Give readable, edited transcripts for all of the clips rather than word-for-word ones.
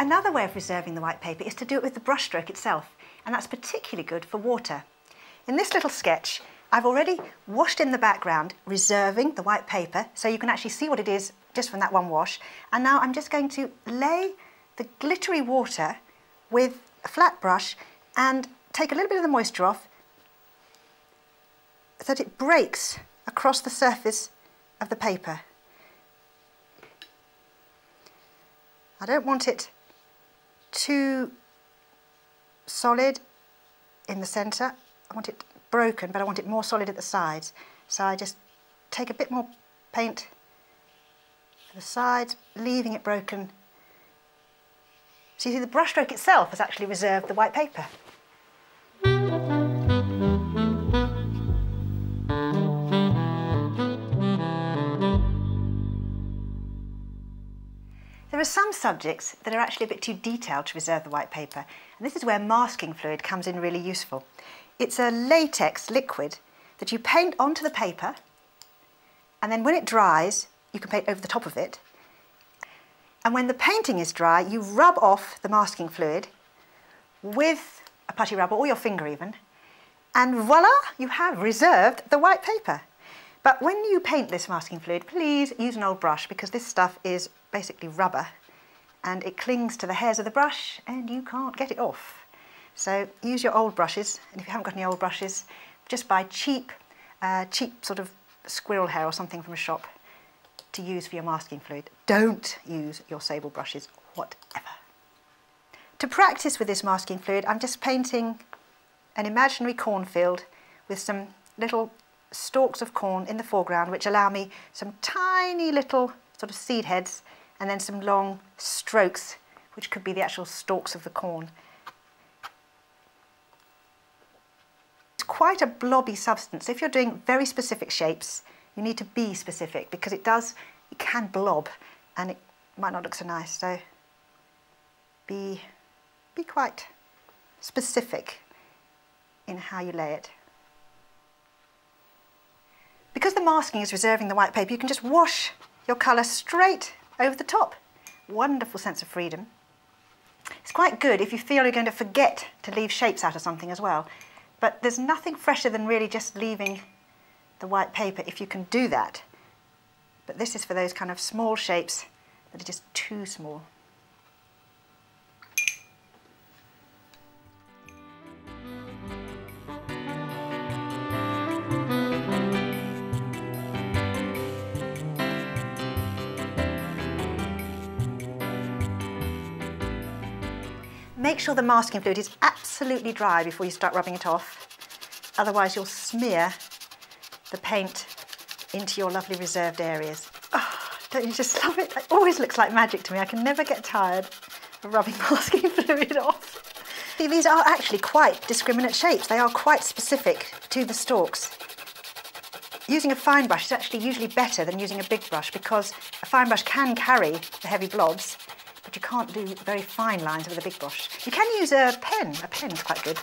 Another way of reserving the white paper is to do it with the brushstroke itself, and that's particularly good for water. In this little sketch, I've already washed in the background, reserving the white paper, so you can actually see what it is just from that one wash. And now I'm just going to lay the glittery water with a flat brush and take a little bit of the moisture off so that it breaks across the surface of the paper. I don't want it too solid in the centre. I want it broken, but I want it more solid at the sides. So I just take a bit more paint for the sides, leaving it broken. So you see the brushstroke itself has actually reserved the white paper. There are some subjects that are actually a bit too detailed to reserve the white paper, and this is where masking fluid comes in really useful. It's a latex liquid that you paint onto the paper, and then when it dries, you can paint over the top of it. And when the painting is dry, you rub off the masking fluid with a putty rubber or your finger even, and voila, you have reserved the white paper. But when you paint this masking fluid, please use an old brush, because this stuff is basically rubber and it clings to the hairs of the brush and you can't get it off. So use your old brushes, and if you haven't got any old brushes, just buy cheap sort of squirrel hair or something from a shop to use for your masking fluid. Don't use your sable brushes, whatever. To practice with this masking fluid, I'm just painting an imaginary cornfield with some little stalks of corn in the foreground, which allow me some tiny little sort of seed heads and then some long strokes, which could be the actual stalks of the corn. Quite a blobby substance. If you're doing very specific shapes, you need to be specific, because it can blob and it might not look so nice. So be quite specific in how you lay it. Because the masking is reserving the white paper, you can just wash your colour straight over the top. Wonderful sense of freedom. It's quite good if you feel you're going to forget to leave shapes out of something as well. But there's nothing fresher than really just leaving the white paper if you can do that. But this is for those kind of small shapes that are just too small. Make sure the masking fluid is absolutely dry before you start rubbing it off, otherwise you'll smear the paint into your lovely reserved areas. Oh, don't you just love it? It always looks like magic to me. I can never get tired of rubbing masking fluid off. See, these are actually quite discriminate shapes. They are quite specific to the stalks. Using a fine brush is actually usually better than using a big brush, because a fine brush can carry the heavy blobs, but you can't do very fine lines with a big brush. You can use a pen. A pen's quite good.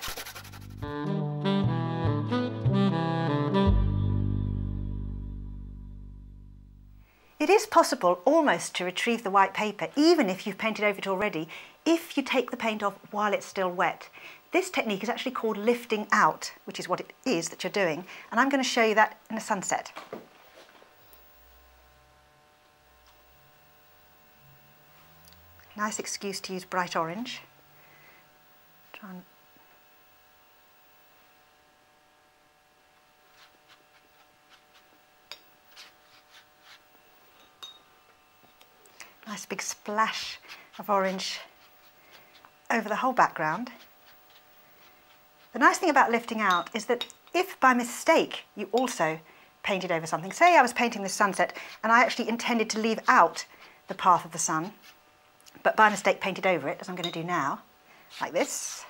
It is possible almost to retrieve the white paper, even if you've painted over it already, if you take the paint off while it's still wet. This technique is actually called lifting out, which is what it is that you're doing, and I'm going to show you that in a sunset. Nice excuse to use bright orange. Try and nice big splash of orange over the whole background. The nice thing about lifting out is that if by mistake you also painted over something, say I was painting this sunset and I actually intended to leave out the path of the sun, but by mistake painted over it, as I'm going to do now, like this.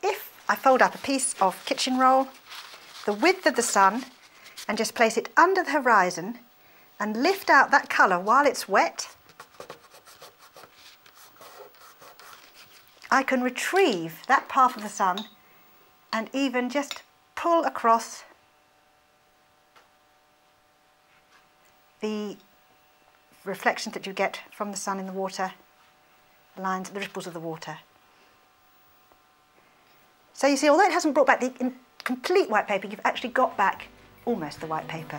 If I fold up a piece of kitchen roll, the width of the sun, and just place it under the horizon and lift out that colour while it's wet, I can retrieve that path of the sun and even just pull across the reflections that you get from the sun in the water, the lines, the ripples of the water. So you see, although it hasn't brought back the complete white paper, you've actually got back almost the white paper.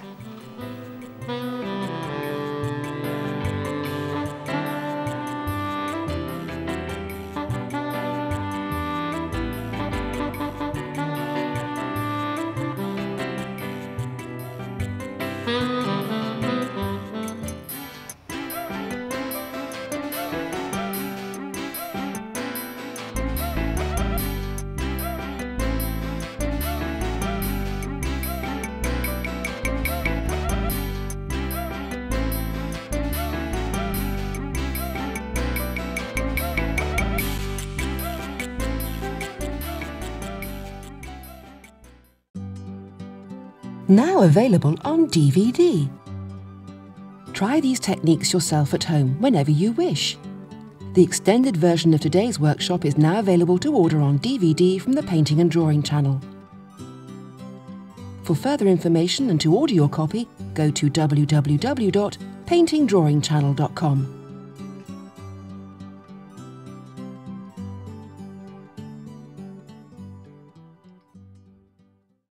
Now available on DVD. Try these techniques yourself at home whenever you wish. The extended version of today's workshop is now available to order on DVD from the Painting and Drawing Channel. For further information and to order your copy, go to www.paintingdrawingchannel.com.